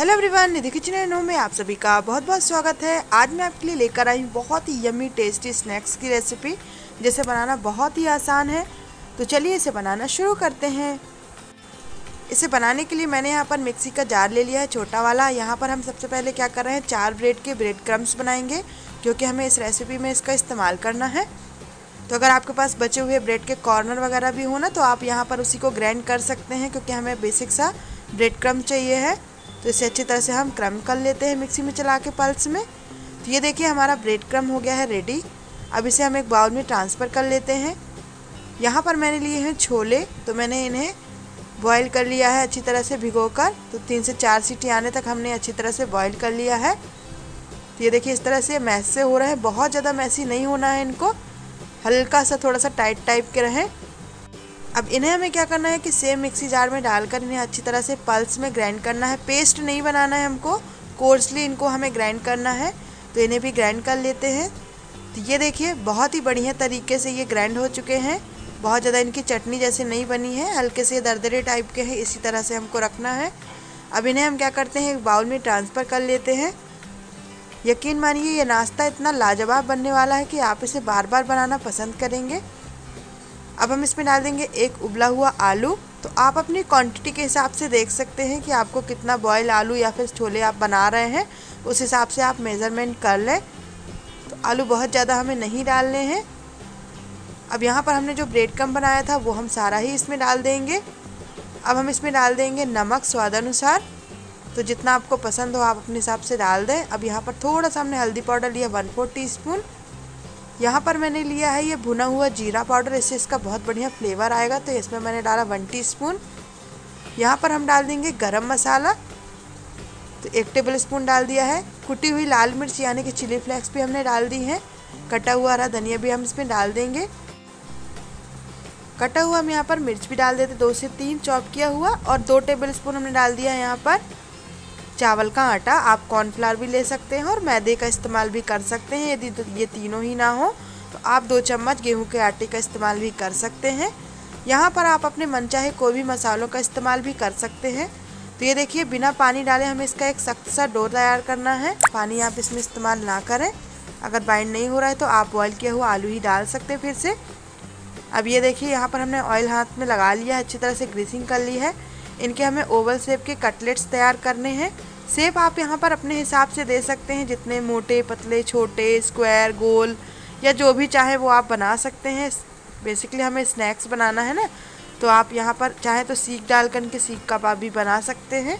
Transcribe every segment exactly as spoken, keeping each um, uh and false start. Hello everyone, Nidhi kitchen and home में आप सभी का बहुत बहुत स्वागत है। आज मैं आपके लिए लेकर आई हूँ बहुत ही यम्मी टेस्टी स्नैक्स की रेसिपी, जिसे बनाना बहुत ही आसान है। तो चलिए इसे बनाना शुरू करते हैं। इसे बनाने के लिए मैंने यहाँ पर मिक्सी का जार ले लिया है, छोटा वाला। यहाँ पर हम सबसे पहले क्या कर रहे हैं, चार ब्रेड के ब्रेड क्रम्स बनाएंगे, क्योंकि हमें इस रेसिपी में इसका इस्तेमाल करना है। तो अगर आपके पास बचे हुए ब्रेड के कॉर्नर वगैरह भी हो ना, तो आप यहाँ पर उसी को ग्राइंड कर सकते हैं, क्योंकि हमें बेसिक सा ब्रेड क्रम्ब चाहिए है। तो इसे अच्छी तरह से हम क्रम्ब कर लेते हैं मिक्सी में चला के, पल्स में। तो ये देखिए हमारा ब्रेड क्रम्ब हो गया है रेडी। अब इसे हम एक बाउल में ट्रांसफ़र कर लेते हैं। यहाँ पर मैंने लिए हैं छोले, तो मैंने इन्हें बॉईल कर लिया है अच्छी तरह से भिगो कर। तो तीन से चार सीटी आने तक हमने अच्छी तरह से बॉईल कर लिया है। तो ये देखिए इस तरह से मैस से हो रहा है, बहुत ज़्यादा मैसी नहीं होना है इनको, हल्का सा थोड़ा सा टाइट टाइप के रहें। अब इन्हें हमें क्या करना है कि सेम मिक्सी जार में डालकर इन्हें अच्छी तरह से पल्स में ग्राइंड करना है, पेस्ट नहीं बनाना है हमको, कोर्सली इनको हमें ग्राइंड करना है। तो इन्हें भी ग्राइंड कर लेते हैं। तो ये देखिए बहुत ही बढ़िया तरीके से ये ग्राइंड हो चुके हैं, बहुत ज़्यादा इनकी चटनी जैसे नहीं बनी है, हल्के से दरदरे टाइप के हैं, इसी तरह से हमको रखना है। अब इन्हें हम क्या करते हैं, एक बाउल में ट्रांसफ़र कर लेते हैं। यकीन मानिए ये नाश्ता इतना लाजवाब बनने वाला है कि आप इसे बार बार बनाना पसंद करेंगे। अब हम इसमें डाल देंगे एक उबला हुआ आलू। तो आप अपनी क्वांटिटी के हिसाब से देख सकते हैं कि आपको कितना बॉयल आलू या फिर छोले आप बना रहे हैं, उस हिसाब से आप मेज़रमेंट कर लें। तो आलू बहुत ज़्यादा हमें नहीं डालने हैं। अब यहाँ पर हमने जो ब्रेड क्रम्ब बनाया था वो हम सारा ही इसमें डाल देंगे। अब हम इसमें डाल देंगे नमक स्वादानुसार, तो जितना आपको पसंद हो आप अपने हिसाब से डाल दें। अब यहाँ पर थोड़ा सा हमने हल्दी पाउडर लिया वन फोर्थ टी स्पून। यहाँ पर मैंने लिया है ये भुना हुआ जीरा पाउडर, इससे इसका बहुत बढ़िया फ्लेवर आएगा, तो इसमें मैंने डाला वन टीस्पून। यहाँ पर हम डाल देंगे गरम मसाला, तो एक टेबल स्पून डाल दिया है। कुटी हुई लाल मिर्च यानी कि चिली फ्लेक्स भी हमने डाल दी है। कटा हुआ हरा धनिया भी हम इसमें डाल देंगे। कटा हुआ हम यहाँ पर मिर्च भी डाल देते, दो से तीन चॉप किया हुआ, और दो टेबल स्पून हमने डाल दिया है यहाँ पर चावल का आटा। आप कॉर्नफ्लावर भी ले सकते हैं और मैदे का इस्तेमाल भी कर सकते हैं। यदि तो ये तीनों ही ना हो तो आप दो चम्मच गेहूं के आटे का इस्तेमाल भी कर सकते हैं। यहाँ पर आप अपने मनचाहे कोई भी मसालों का इस्तेमाल भी कर सकते हैं। तो ये देखिए बिना पानी डाले हमें इसका एक सख्त सा डो तैयार करना है। पानी आप इसमें इस्तेमाल ना करें, अगर बाइंड नहीं हो रहा है तो आप बॉयल किया हुआ आलू ही डाल सकते हैं फिर से। अब ये देखिए यहाँ पर हमने ऑयल हाथ में लगा लिया है, अच्छी तरह से ग्रीसिंग कर ली है। इनके हमें ओवल शेप के कटलेट्स तैयार करने हैं। शेप आप यहाँ पर अपने हिसाब से दे सकते हैं, जितने मोटे पतले छोटे स्क्वायर गोल या जो भी चाहे वो आप बना सकते हैं। बेसिकली हमें स्नैक्स बनाना है ना, तो आप यहाँ पर चाहे तो सीख डालकर इनके सीख कबाब आप भी बना सकते हैं।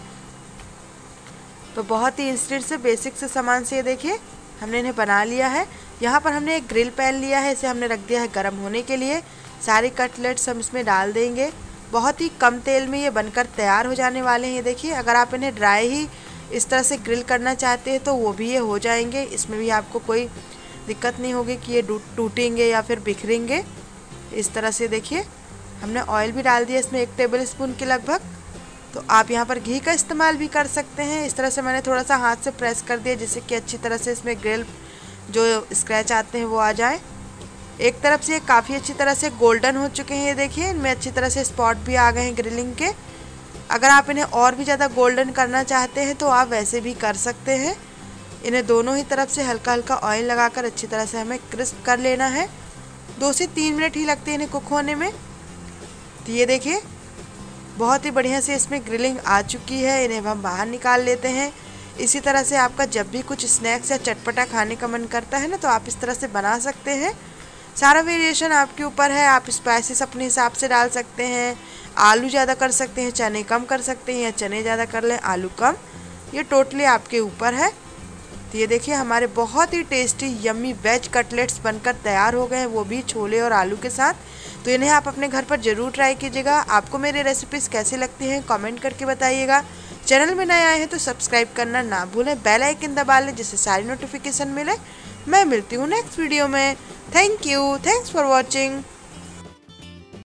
तो बहुत ही इंस्टेंट से बेसिक से सामान से ये देखिए हमने इन्हें बना लिया है। यहाँ पर हमने एक ग्रिल पैन लिया है, इसे हमने रख दिया है गर्म होने के लिए। सारे कटलेट्स हम इसमें डाल देंगे। बहुत ही कम तेल में ये बनकर तैयार हो जाने वाले हैं। ये देखिए अगर आप इन्हें ड्राई ही इस तरह से ग्रिल करना चाहते हैं तो वो भी ये हो जाएंगे, इसमें भी आपको कोई दिक्कत नहीं होगी कि ये टूटेंगे या फिर बिखरेंगे। इस तरह से देखिए हमने ऑयल भी डाल दिया इसमें एक टेबल स्पून के लगभग। तो आप यहाँ पर घी का इस्तेमाल भी कर सकते हैं। इस तरह से मैंने थोड़ा सा हाथ से प्रेस कर दिया, जिससे कि अच्छी तरह से इसमें ग्रिल जो स्क्रैच आते हैं वो आ जाए। एक तरफ से ये काफ़ी अच्छी तरह से गोल्डन हो चुके हैं। ये देखिए इनमें अच्छी तरह से स्पॉट भी आ गए हैं ग्रिलिंग के। अगर आप इन्हें और भी ज़्यादा गोल्डन करना चाहते हैं तो आप वैसे भी कर सकते हैं। इन्हें दोनों ही तरफ से हल्का हल्का ऑयल लगाकर अच्छी तरह से हमें क्रिस्प कर लेना है। दो से तीन मिनट ही लगते हैं इन्हें कुक होने में। तो ये देखिए बहुत ही बढ़िया से इसमें ग्रिलिंग आ चुकी है। इन्हें हम बाहर निकाल लेते हैं। इसी तरह से आपका जब भी कुछ स्नैक्स या चटपटा खाने का मन करता है ना, तो आप इस तरह से बना सकते हैं। सारा वेरिएशन आपके ऊपर है, आप स्पाइसेस अपने हिसाब से डाल सकते हैं। आलू ज़्यादा कर सकते हैं, चने कम कर सकते हैं, या चने ज़्यादा कर लें आलू कम, ये टोटली आपके ऊपर है। तो ये देखिए हमारे बहुत ही टेस्टी यम्मी वेज कटलेट्स बनकर तैयार हो गए हैं, वो भी छोले और आलू के साथ। तो इन्हें आप अपने घर पर ज़रूर ट्राई कीजिएगा। आपको मेरे रेसिपीज़ कैसे लगती हैं कमेंट करके बताइएगा। चैनल में नए आए हैं तो सब्सक्राइब करना ना भूलें, बेल आइकन दबा लें जिससे सारी नोटिफिकेशन मिले। मैं मिलती हूँ नेक्स्ट वीडियो में। Thank you, thanks for watching.